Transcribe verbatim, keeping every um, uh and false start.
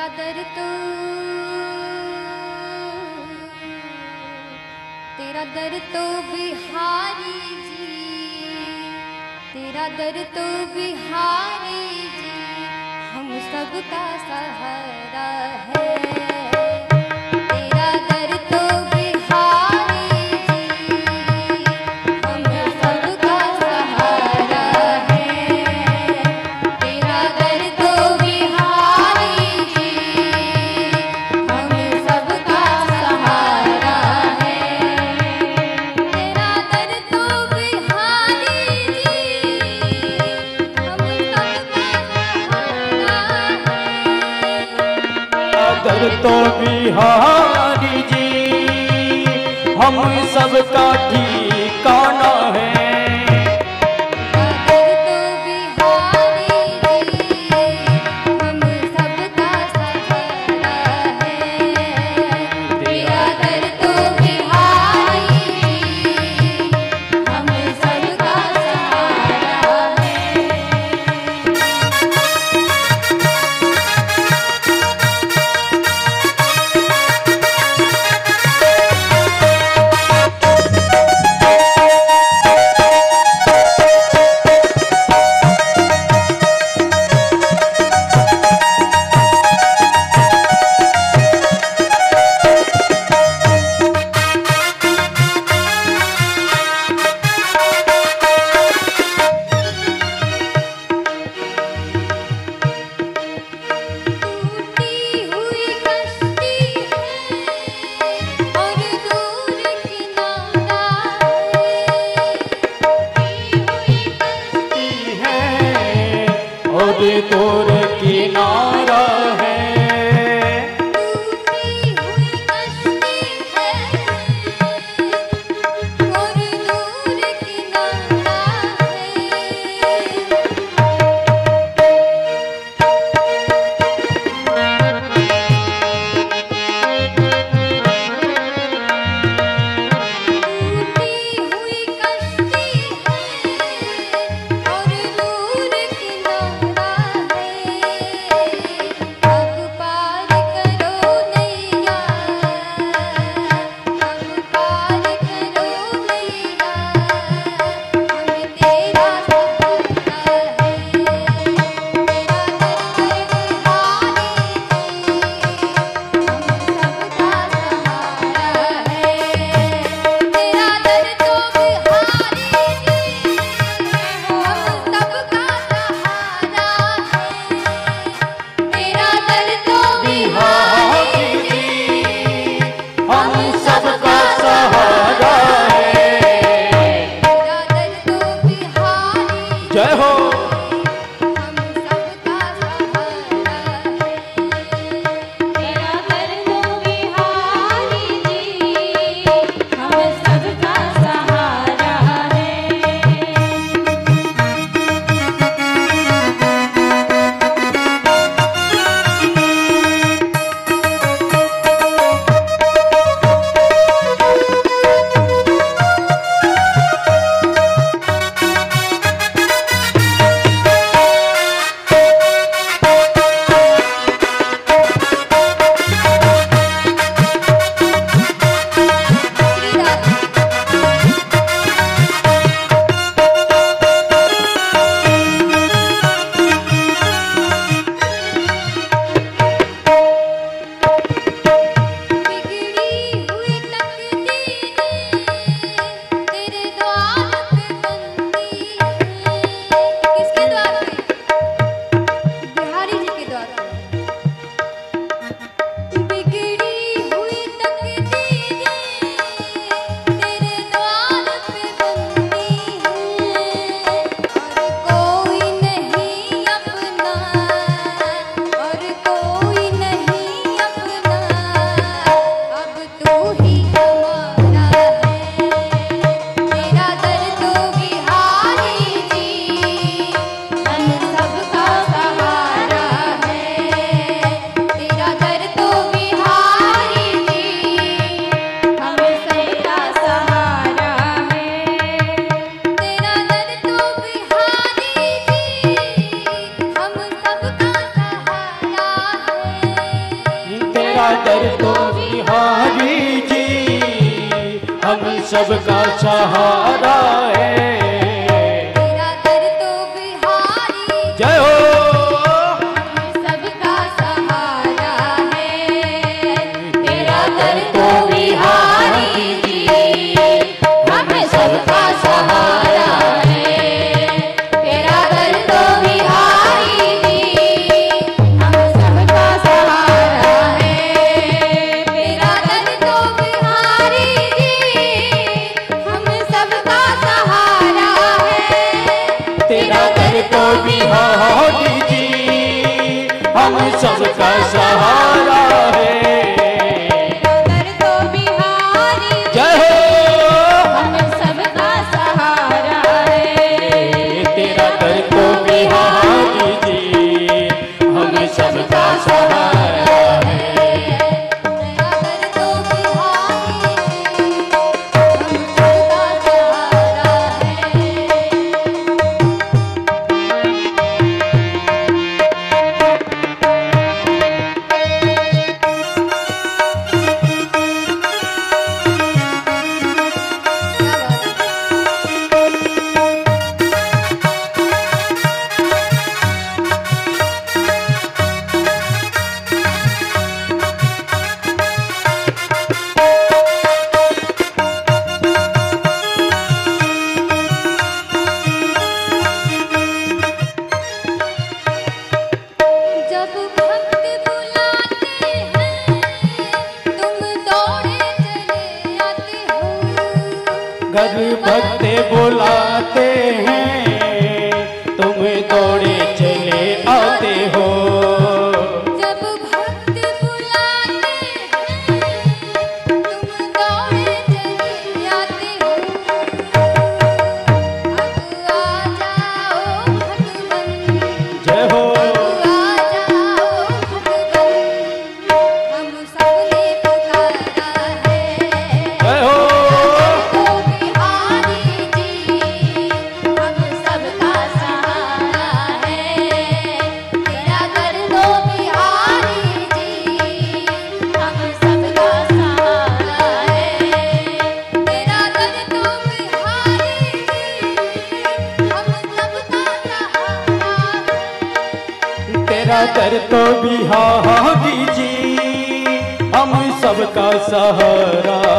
मेरा दर्द तेरा दर तो बिहारी जी, तेरा दर तो बिहारी जी हम सब का सहारा है। तेरा दर तो बिहारी जी हम सब का सहारा है। तेरा दर तो बिहारी जी हम सब का सहारा है। तेरा दर तो बिहारी जी हम सब का सहारा है। तेरा दर तो बिहारी हम सबका ठिकाना है। सागर तो बिहारी जी हम सबका सहारा है। सबका सहारा है सागर तो बिहारी जय हो हम सबका सहारा है। तेरा दर तो बिहारी जी हम सबका सहारा है। तेरा दर तो बिहारी हम सबका सहारा है। घर भक्त बुलाते हैं तुम दौड़े चले आते हो। जब भक्त बुलाते हैं तुम दौड़े चले आते हो। अब आ जाओ भगवान जय हो। अब आ जाओ भगवान हम सबने पुकारा है। जय हो तेरा दर तो बिहारी जी हम सबका सहारा